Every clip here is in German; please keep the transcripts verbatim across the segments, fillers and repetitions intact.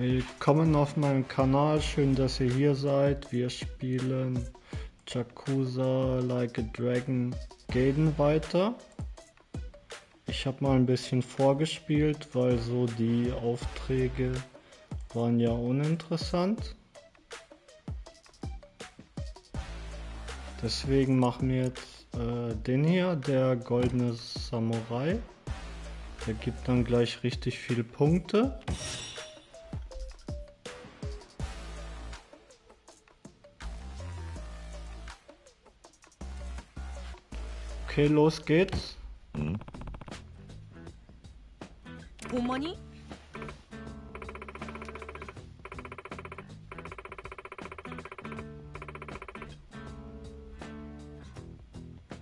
Willkommen auf meinem Kanal, schön, dass ihr hier seid. Wir spielen Yakuza Like a Dragon Gaiden weiter. Ich habe mal ein bisschen vorgespielt, weil so die Aufträge waren ja uninteressant. Deswegen machen wir jetzt äh, den hier, der Goldener Samurai. Der gibt dann gleich richtig viele Punkte. Okay, los geht's. Mhm.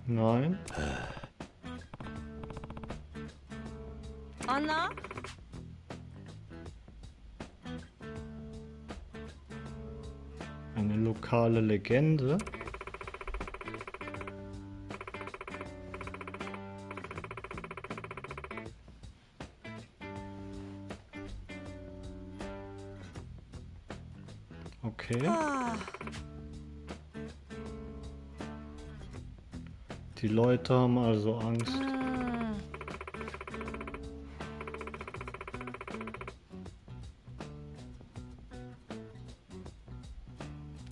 Nein. Anna? Eine lokale Legende. Okay. Ah. Die Leute haben also Angst.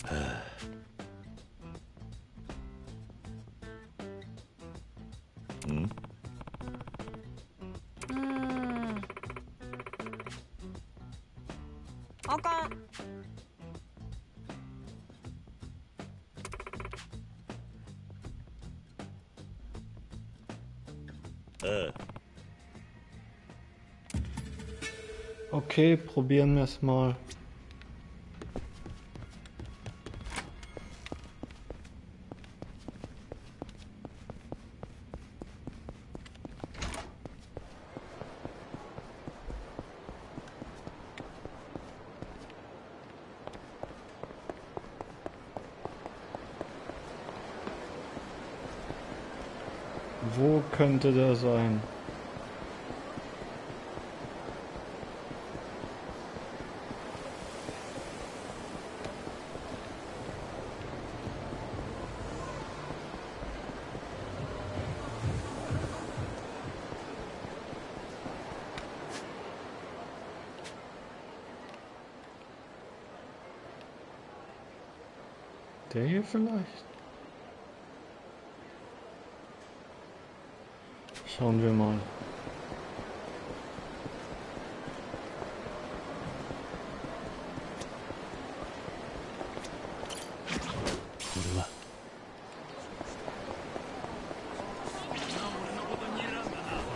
Ah. Hm. Ah. Okay. Okay, probieren wir es mal. Wo könnte der sein? Der hier vielleicht? Schauen wir mal.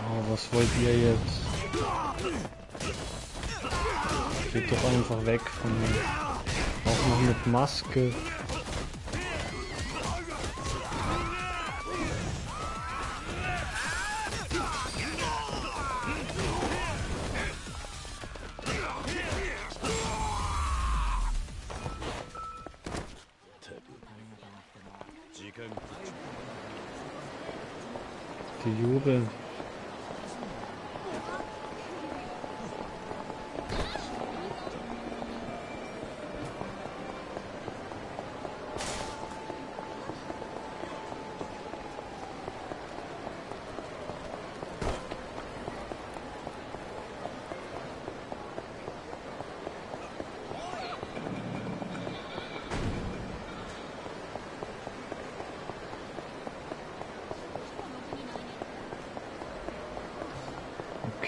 Oh, was wollt ihr jetzt? Geht doch einfach weg von mir. Auch noch mit Maske. Die Jubel.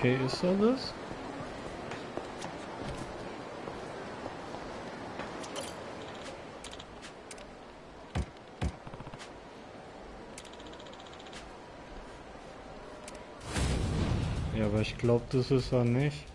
Okay, ist er das? Ja, aber ich glaube, das ist er nicht.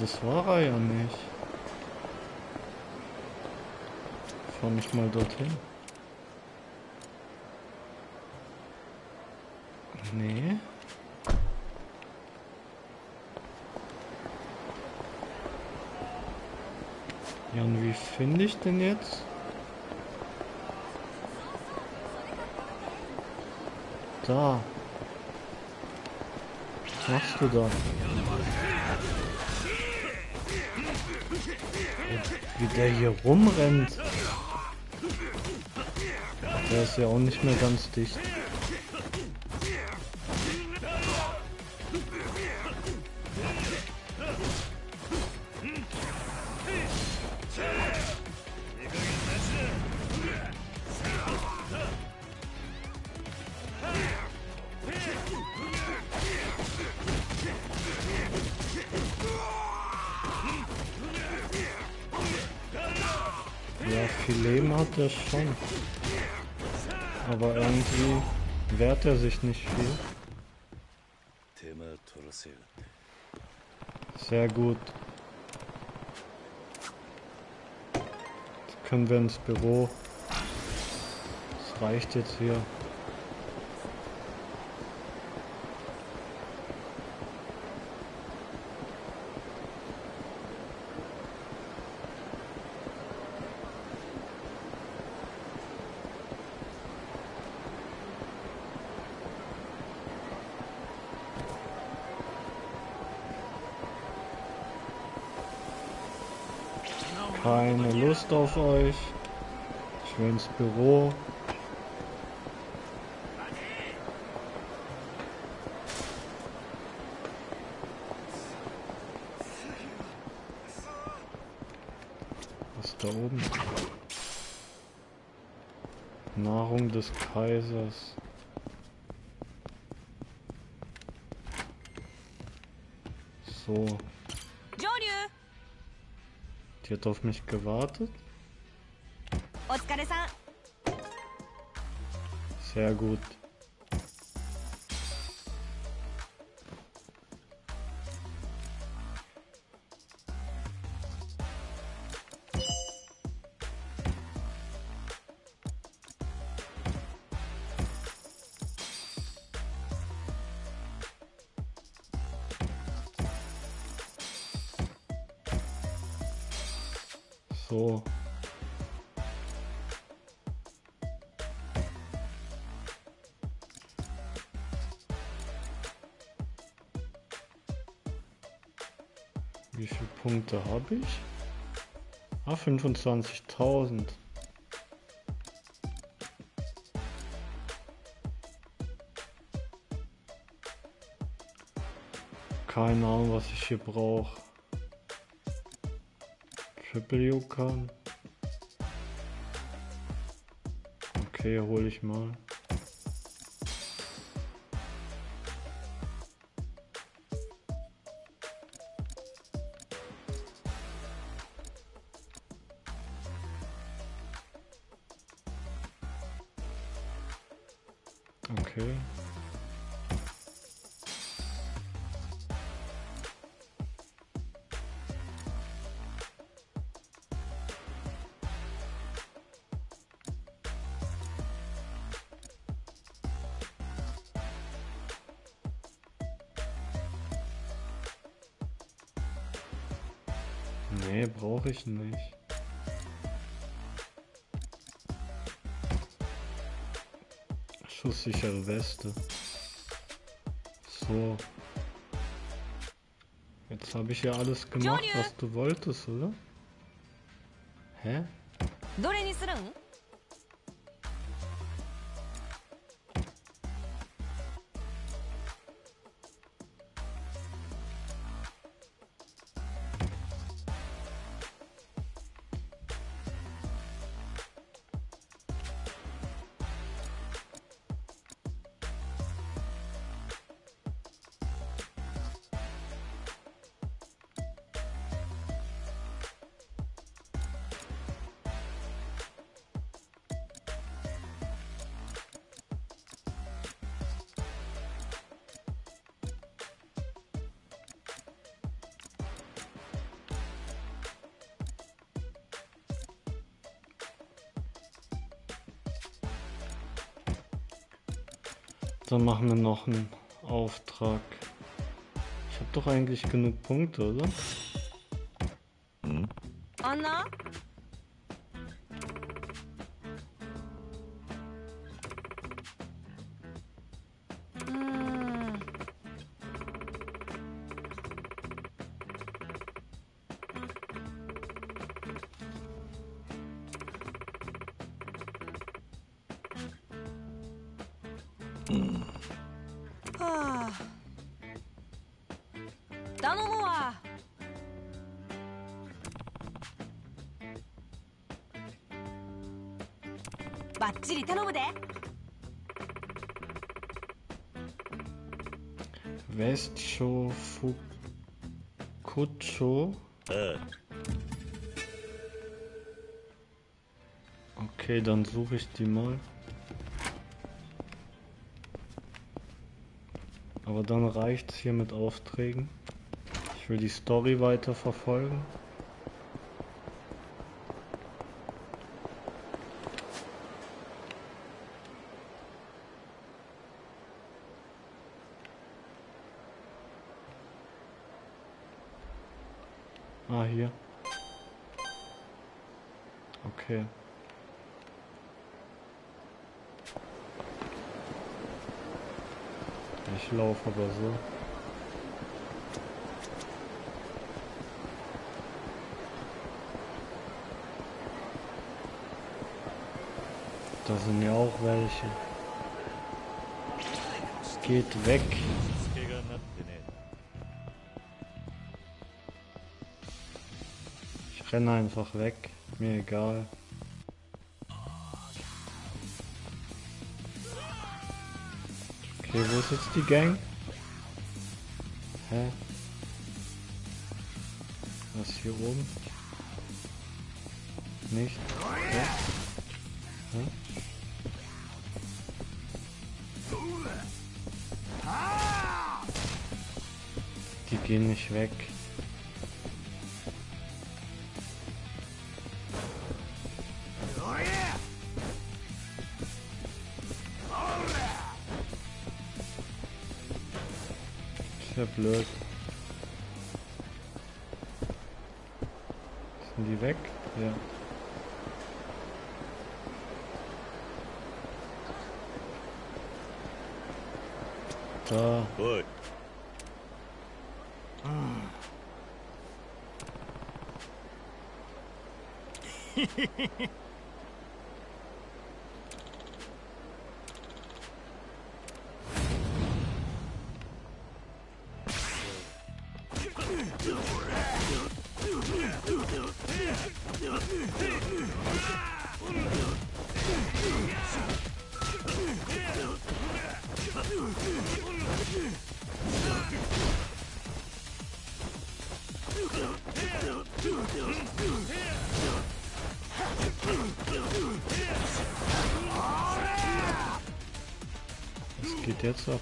das war er ja nicht. Ich fahr mich mal dorthin. Nee. Ja, und wie finde ich denn jetzt? Da. Was machst du da? Wie der hier rumrennt. Der ist ja auch nicht mehr ganz dicht. Das schon. Aber irgendwie wehrt er sich nicht viel. Sehr gut. Jetzt können wir ins Büro. Das reicht jetzt hier. Keine Lust auf euch. Ich will ins Büro. Was ist da oben? Nahrung des Kaisers. So. Die hat auf mich gewartet. Sehr gut. So. Wie viele Punkte habe ich? Ah, fünfundzwanzigtausend. Keine Ahnung, was ich hier brauche. Triple Yukan. Okay, hole ich mal. Okay. Nee, brauche ich nicht. Schusssichere Weste. So. Jetzt habe ich ja alles gemacht, was du wolltest, oder? Hä? Dann machen wir noch einen Auftrag. Ich habe doch eigentlich genug Punkte, oder? Hm. Anna? West Shofukucho. Okay, dann suche ich die mal. Aber dann reicht's hier mit Aufträgen. Ich will die Story weiter verfolgen. Ah, hier. Okay. Ich laufe aber so. Da sind ja auch welche. Geht weg. Ich renne einfach weg, mir egal. Okay, wo ist jetzt die Gang? Hä? Was hier oben? Nicht? Hä? Hä? Die gehen nicht weg. Ja, blöd. Sind die weg? Ja. Da. Gut. Ah. Was geht jetzt ab?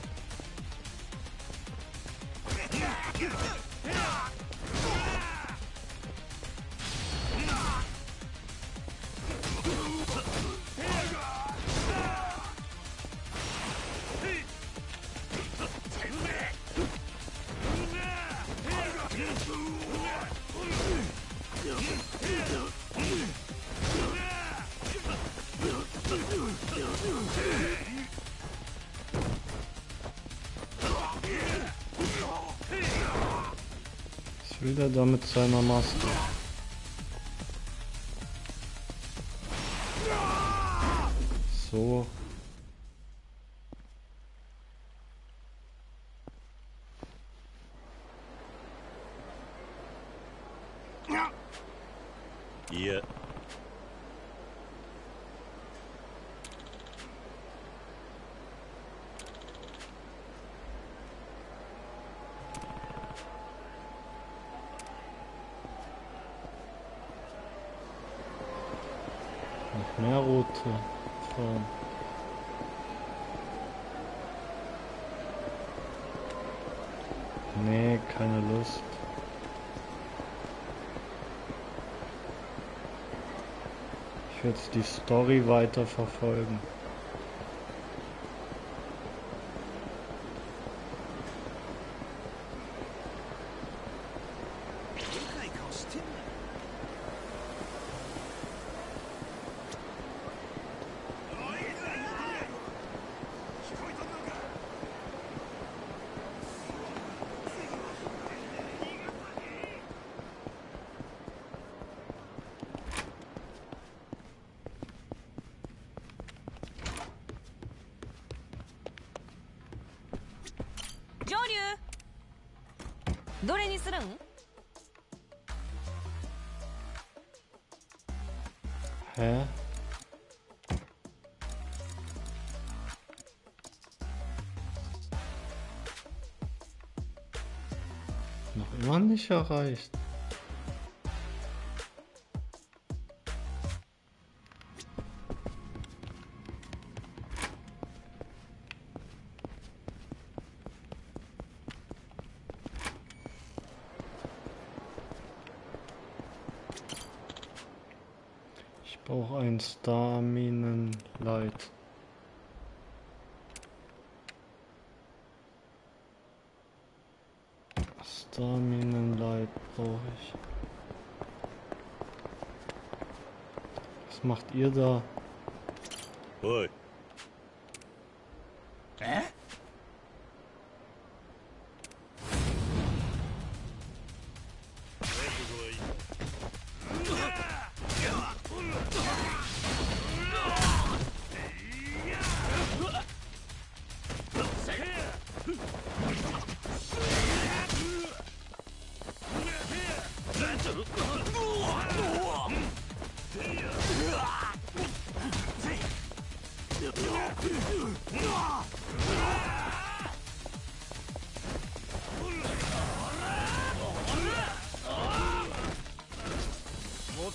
Wieder da mit seiner Maske. So. Yeah. Mehr Route fahren. Nee, keine Lust. Ich will jetzt die Story weiter verfolgen. 上流。どれにするん？へ？Noch immer nicht erreicht. Ich brauche ein Stamina-Light. Stamina-Light brauche ich. Was macht ihr da? Oi. Hä?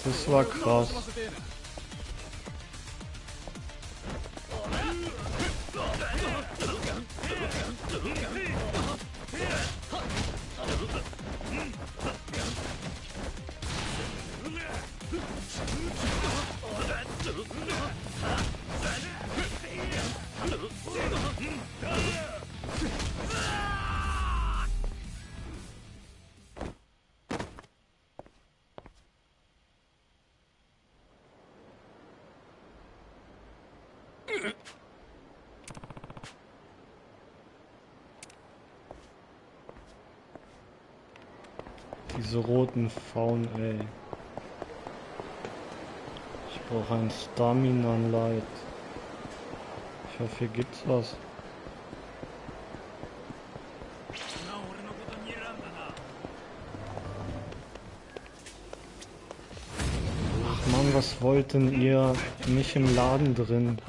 Das war krass. Diese roten Faunen, ey. Ich brauche ein Stamina-Light. Ich hoffe, hier gibt's was. Ach Mann, was wollt denn ihr? Nicht im Laden drin.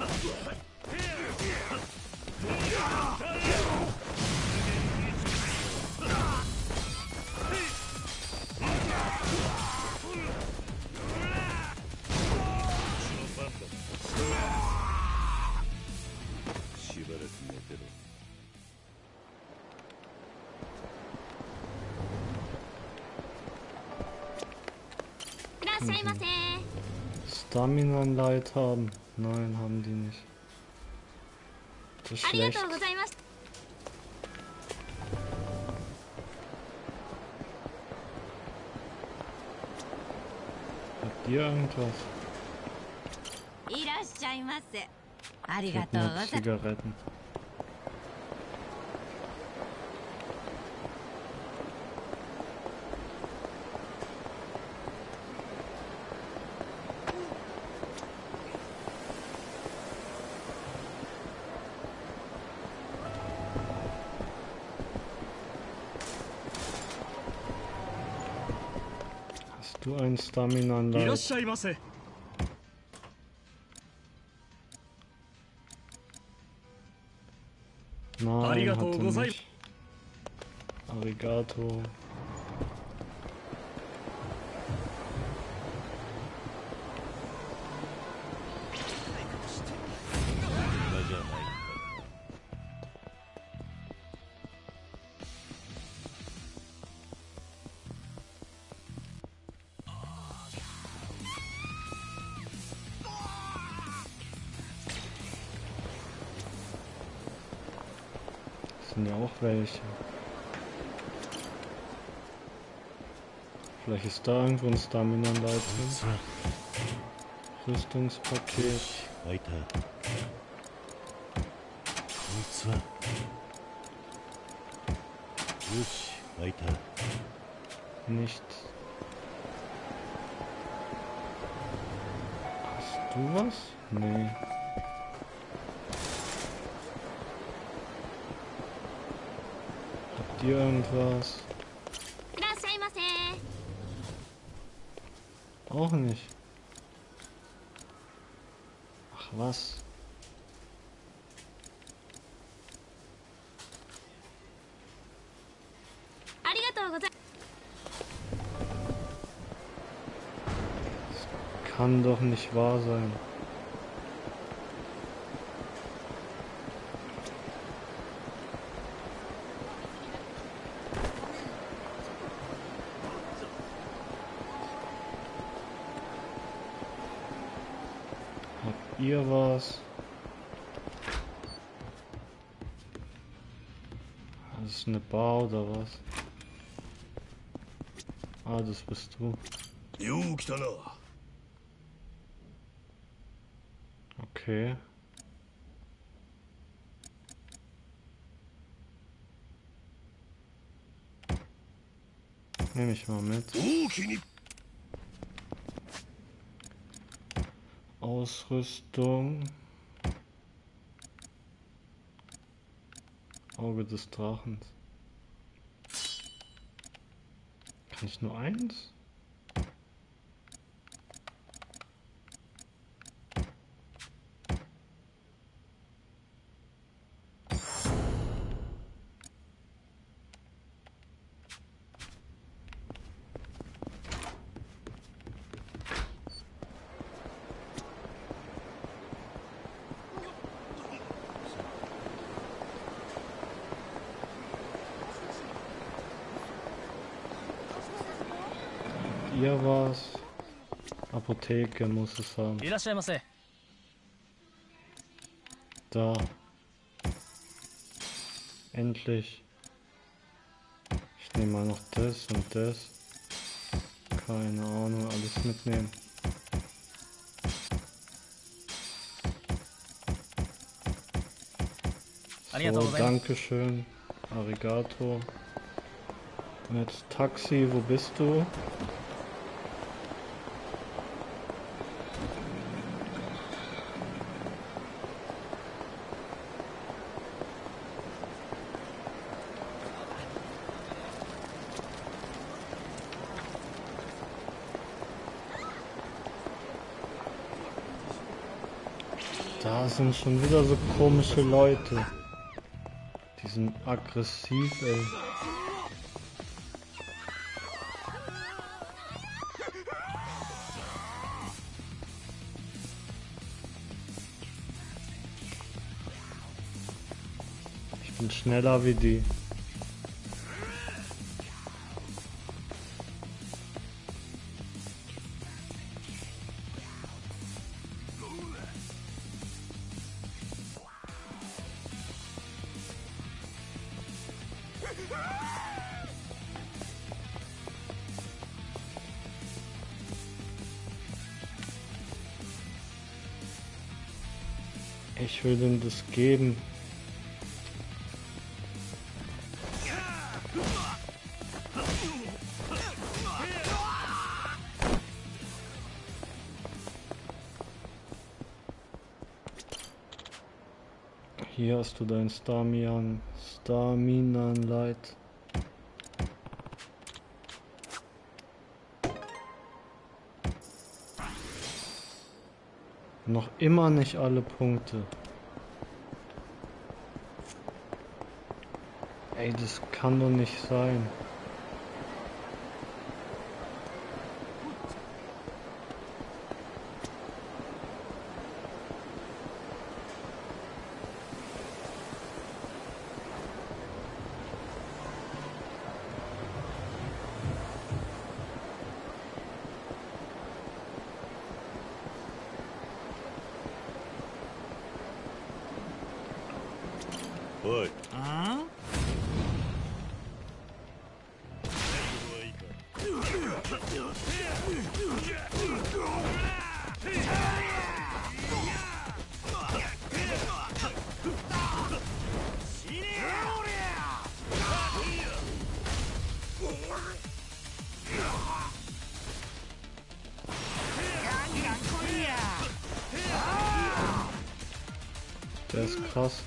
Stamina-Light haben? Nein, haben die nicht. Das ist schlecht. Habt ihr irgendwas? Ich hab nur Zigaretten. Du ein Stamina-Light. Nein, hatte nicht. Arigato. Ja, auch welche. Vielleicht ist da irgendwo ein Stamina-Light. Rüstungspaket. Weiter. Weiter. Nichts. Hast du was? Nee. dir irgendwas? Auch nicht. Ach was. Das kann doch nicht wahr sein. Hier war's. Das ist eine Bar oder was? Ah, das bist du. Okay. Nehme ich mal mit. Ausrüstung. Auge des Drachens. Kann ich nur eins? Hier war's. Apotheke muss es haben. Da. Endlich. Ich nehme mal noch das und das. Keine Ahnung, alles mitnehmen. So, dankeschön. Arigato. Und jetzt Taxi, wo bist du? Da sind schon wieder so komische Leute. Die sind aggressiv, ey. Ich bin schneller wie die. Ich will ihm das geben. Hier hast du dein Stamina, Stamina-Light. Noch immer nicht alle Punkte. Ey, das kann doch nicht sein. Der ist krass.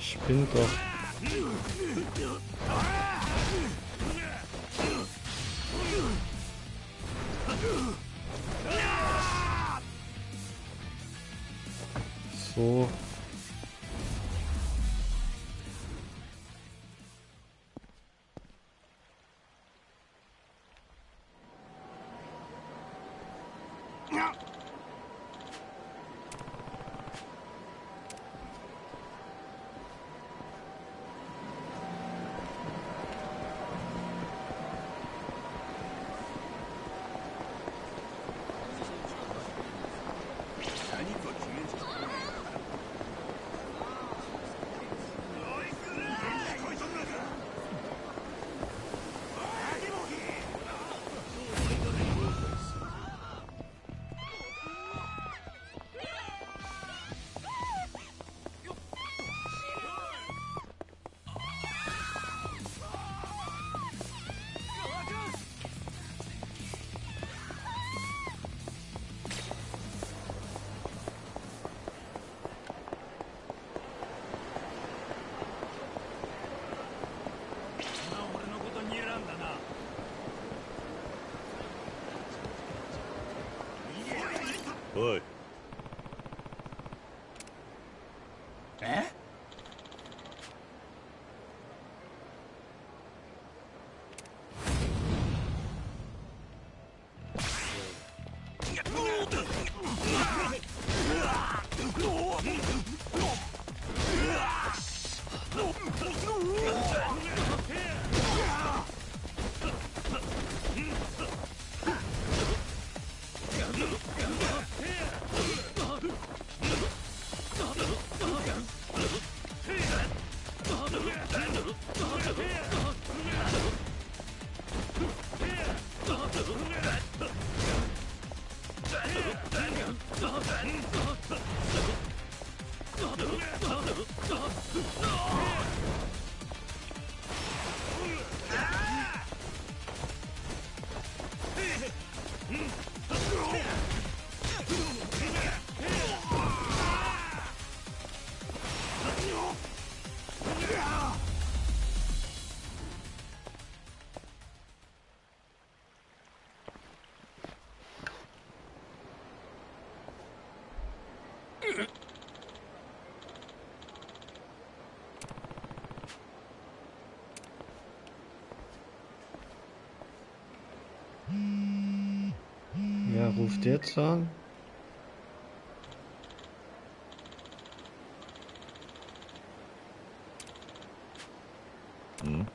Ich bin doch. So. Oi. Hä? Ja, ruft jetzt an. Hm.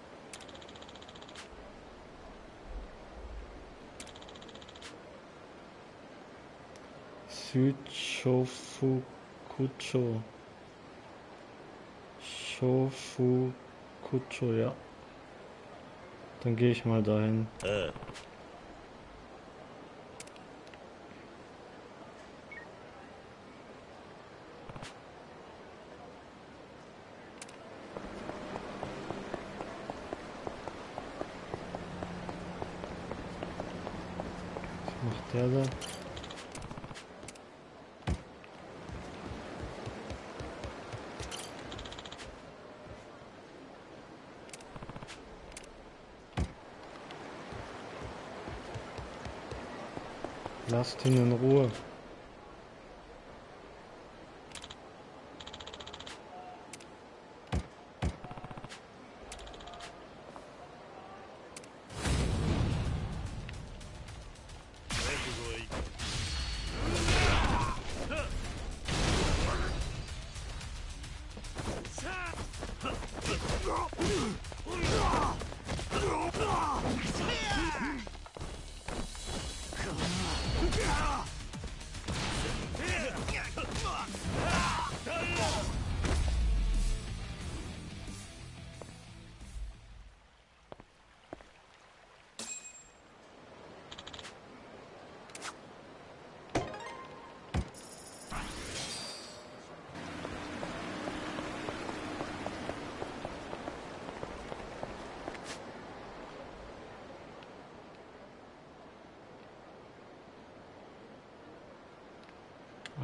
Süd-Shofukucho. Shofukucho, ja. Dann gehe ich mal dahin. Äh. Der da. Lasst ihn in Ruhe. Ugh!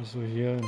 Also hier hin.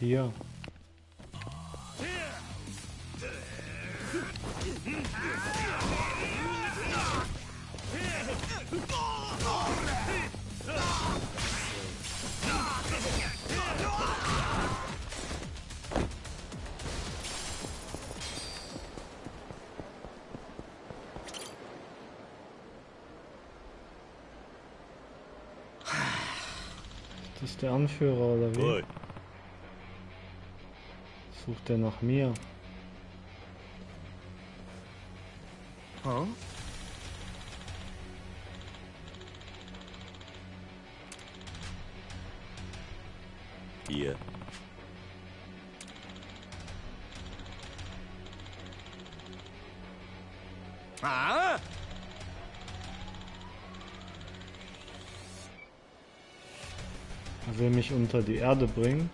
Hier. Das ist der Anführer oder wie? Sucht er nach mir? Oh? Hier. Ah? Er will mich unter die Erde bringen.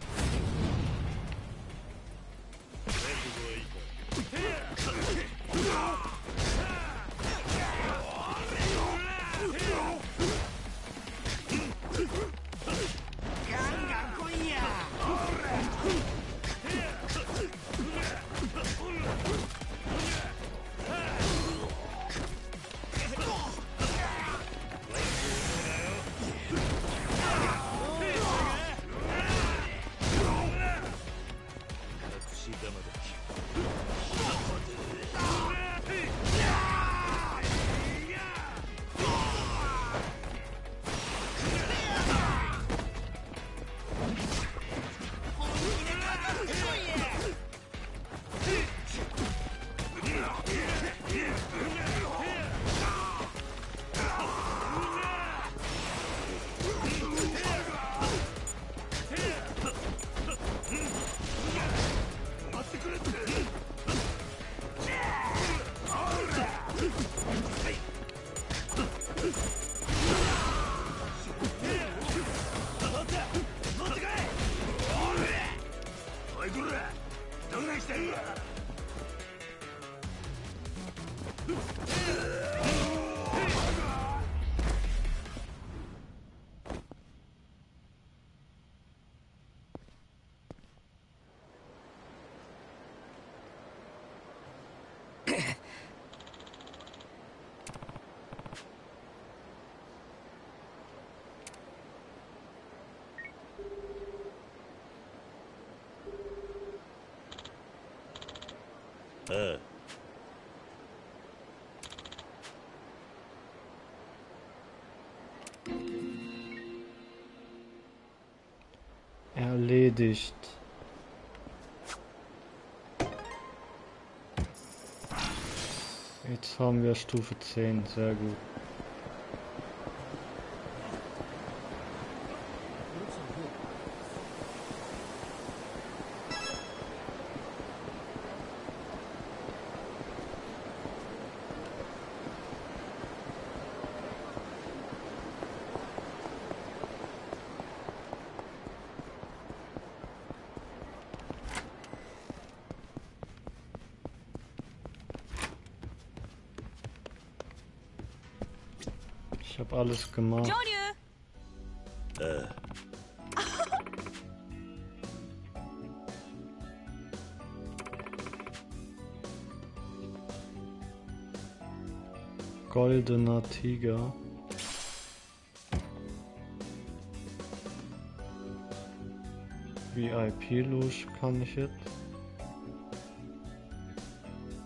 Uh. Erledigt. Jetzt haben wir Stufe zehn, sehr gut. Ich hab alles gemacht. Äh. Goldener Tiger. V I P-Lush kann ich jetzt.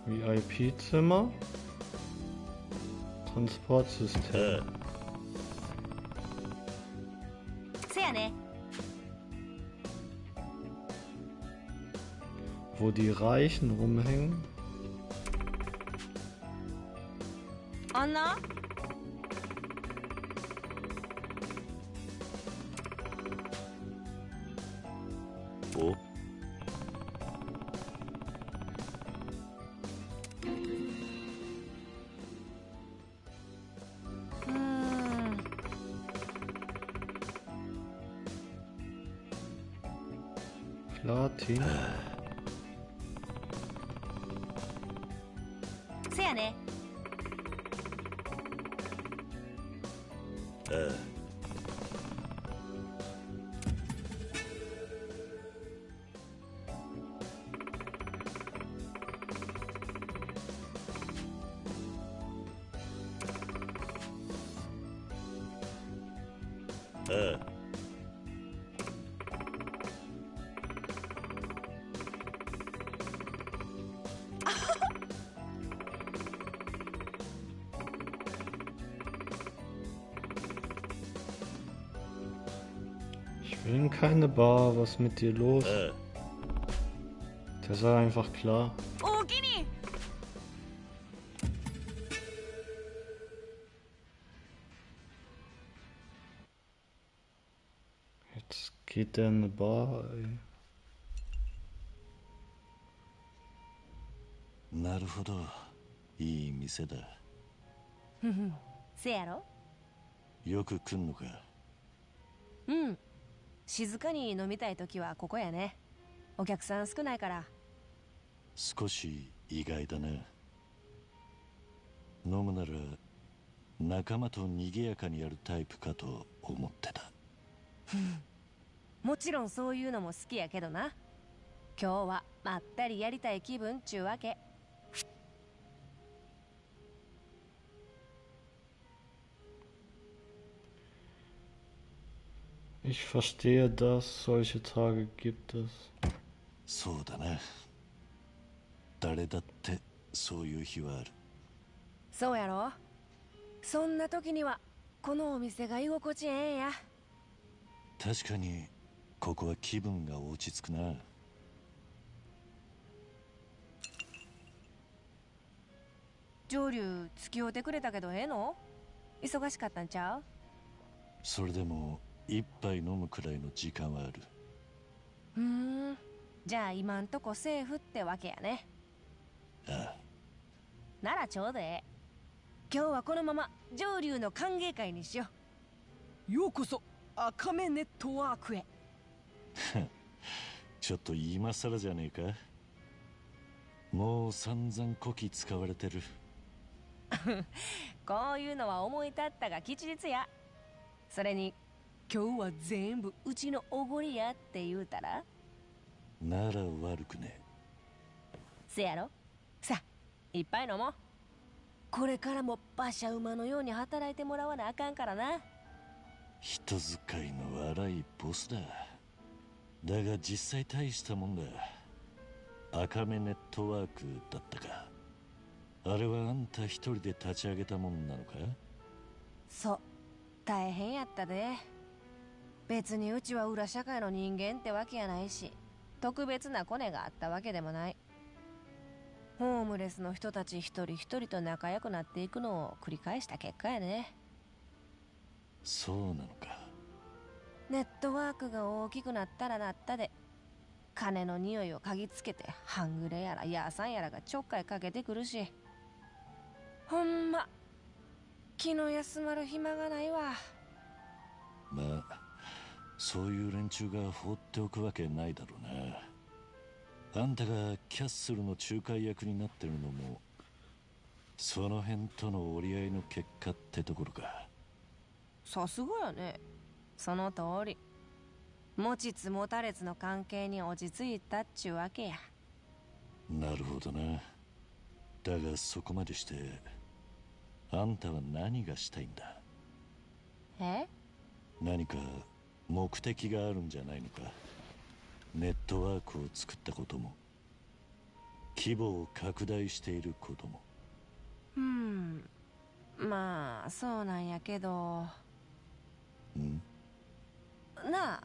V I P-Zimmer. Transportsystem. Äh. wo die Reichen rumhängen. Anna? Wo? Platin. Sehr ne. Äh. Äh. Keine Bar, was mit dir los? Äh. Das war einfach klar. Oh, Gini. Jetzt geht der in eine Bar. Ey. Na du, ii Mise da. Hm, zero. Yoku kun no ka? Hm. 静かに飲みたい時はここやね。お客さん少ないから。少し意外だね。飲むなら仲間と賑やかにやるタイプかと思ってた。もちろんそういうのも好きやけどな。今日はまったりやりたい気分っちゅうわけ。Ich verstehe das, solche Tage gibt es. So, dann. Dare datte, so yuhi war. So, ja, ro. So, na, toki ni wa, kono omise ga igokochi en ya. Tashikani, koko wa kibun ga ochitsuku na. Joryu, tsukiou te kureta kedo e no? Isogashikatta n chau? Sore demo, 一杯飲むくらいの時間はある。ふん。じゃあ今んとこセーフってわけやね。ああ。ならちょうどええ。今日はこのまま上流の歓迎会にしよう。ようこそ赤目ネットワークへ。ちょっと今更じゃねえか。もう散々こき使われてる。こういうのは思い立ったが吉日や。それに 今日は全部うちのおごりやって言うたらなら悪くねせやろさあいっぱい飲もうこれからも馬車馬のように働いてもらわなあかんからな人使いの荒いボスだだが実際大したもんだ赤目ネットワークだったかあれはあんた一人で立ち上げたもんなのかそう大変やったで 別にうちは裏社会の人間ってわけやないし特別なコネがあったわけでもないホームレスの人たち一人一人と仲良くなっていくのを繰り返した結果やねそうなのかネットワークが大きくなったらなったで金の匂いを嗅ぎつけて半グレやらヤーさんやらがちょっかいかけてくるしほんま気の休まる暇がないわまあ そういう連中が放っておくわけないだろうなあんたがキャッスルの仲介役になってるのもその辺との折り合いの結果ってところかさすがやねその通り持ちつ持たれつの関係に落ち着いたっちゅうわけやなるほどなだがそこまでしてあんたは何がしたいんだえ何か 目的があるんじゃないのかネットワークを作ったことも規模を拡大していることもうんまあそうなんやけどんなあ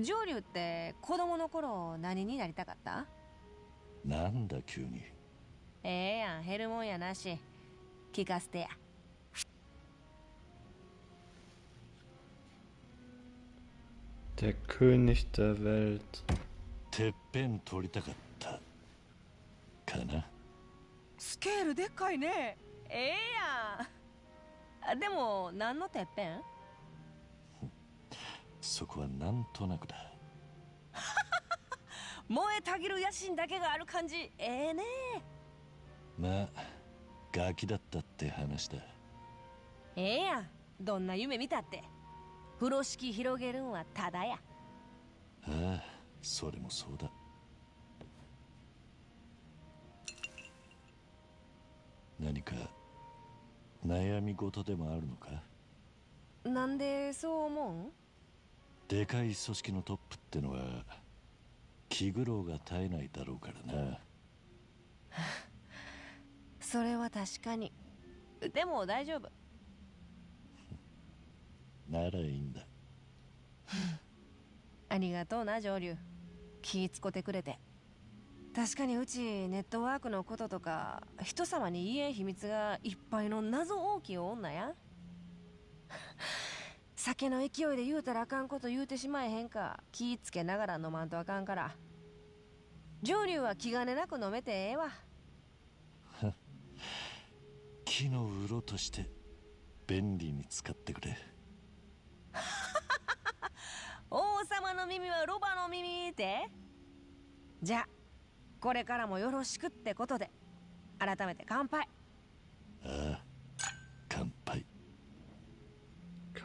上流って子供の頃何になりたかったなんだ急に。ええやん、減るもんやなし。聞かせてや。Der König der Welt. てっぺん取りたかったかな。スケールでっかいね。ええやん。でも何のてっぺん？そこはなんとなくだ。燃えたぎる野心だけがある感じ、ええねえ。まあガキだったって話だ。ええやん、どんな夢見たって風呂敷広げるんはただや。ああ、それもそうだ。何か悩み事でもあるのか？なんでそう思う？でかい組織のトップってのは気苦労が絶えないだろうからな。それは確かに。でも大丈夫。ならいいんだ。ありがとうな上流、気ぃつこてくれて。確かにうちネットワークのこととか人様に言えん秘密がいっぱいの謎大きい女や。酒の勢いで言うたらあかんこと言うてしまえへんか。気ぃつけながら飲まんとあかんから。上流は気兼ねなく飲めてええわ。木のうろとして便利に使ってくれ。王様の耳はロバの耳って。じゃあこれからもよろしくってことで改めて乾杯。ああ、乾杯。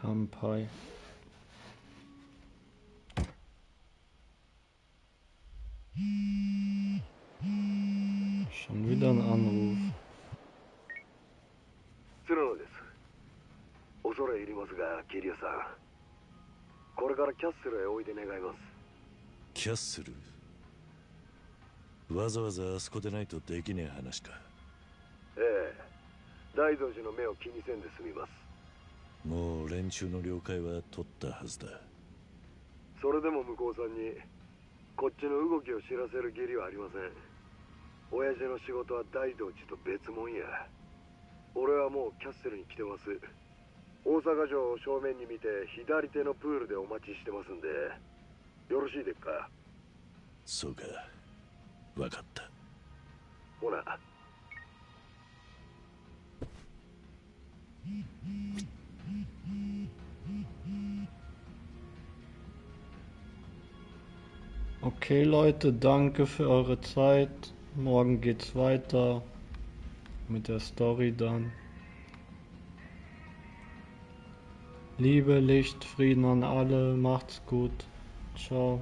乾杯。Schon wieder ein Anruf. 鶴野です。恐れ入りますが桐生さん、これからキャッスルへおいで願います。キャッスル？わざわざあそこでないとできねえ話か。ええ、大蔵寺の目を気にせんで済みます。もう連中の了解は取ったはずだ。それでも向こうさんにこっちの動きを知らせる義理はありません。親父の仕事は大道寺と別物や。俺はもうキャッスルに来てます。大阪城を正面に見て左手のプールでお待ちしてますんでよろしいでっか？そうか、分かった。ほら。Okay Leute, danke für eure Zeit. Morgen geht's weiter mit der Story dann. Liebe, Licht, Frieden an alle, macht's gut. Ciao.